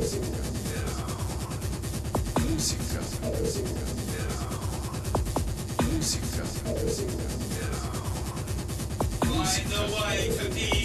Light the way to the